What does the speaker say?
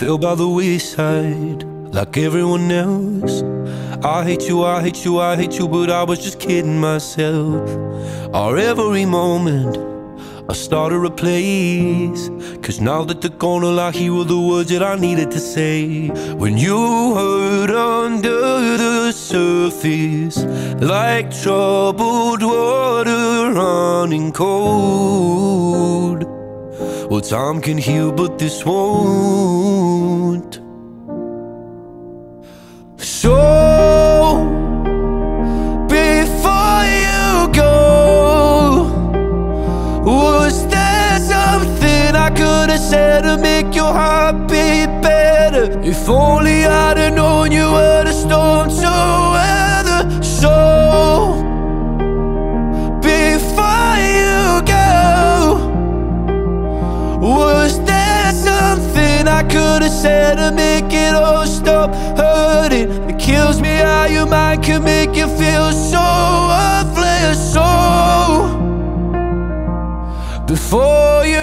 fell by the wayside like everyone else. I hate you, I hate you, I hate you, but I was just kidding myself. Our every moment I started a place, 'cause now that they're gonna lie, here were the words that I needed to say. When you hurt under the surface, like troubled water running cold, well, time can heal, but this won't. So before you go, was there something I could have said to make your heart beat better? If only I'd have known you were the storm to weather. So before you go, was there something I could have said to make it all stop hurting? It kills me how your mind can make you feel so worthless. So before you